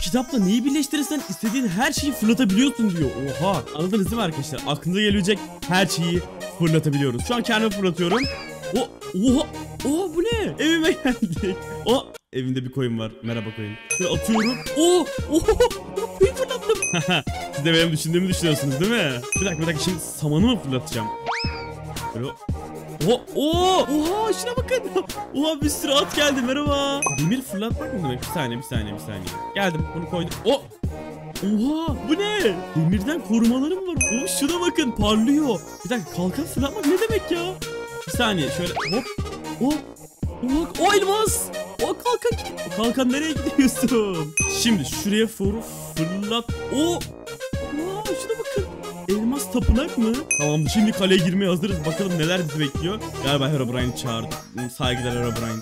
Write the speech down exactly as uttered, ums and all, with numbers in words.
Kitapla neyi birleştirirsen istediğin her şeyi fırlatabiliyorsun diyor. Oha, anladınız değil mi arkadaşlar? Aklınıza gelebilecek her şeyi fırlatabiliyoruz. Şu an kendimi fırlatıyorum. O, oha, oha, bu ne? Evime geldik. O, evimde bir koyun var. Merhaba koyun. Şöyle atıyorum. Oo, oha, koyun fırlattım. Siz de benim düşündüğümü düşünüyorsunuz değil mi? Bir dakika, bir dakika. Şimdi samanı mı fırlatacağım? Böyle... Oha, oha, oha, şuna bakın. Oha, bir sürü at geldi, merhaba. Demir fırlatmak mı demek? Bir saniye, bir saniye, bir saniye. Geldim, bunu koydum. Oh. Oha, bu ne? Demirden korumaları mı var? Oha, şuna bakın, parlıyor. Bir dakika, kalkan fırlatmak ne demek ya? Bir saniye, şöyle hop. Oh, oha, oh, elmas. Oh, kalkan, kalkan nereye gidiyorsun? Şimdi şuraya foru fırlat. Oh. Oha, şuna bakın. Elmas tapınak mı? Tamam, şimdi kaleye girmeye hazırız. Bakalım neler bizi bekliyor. Galiba Herobrine çağırdı. Saygılar Herobrine.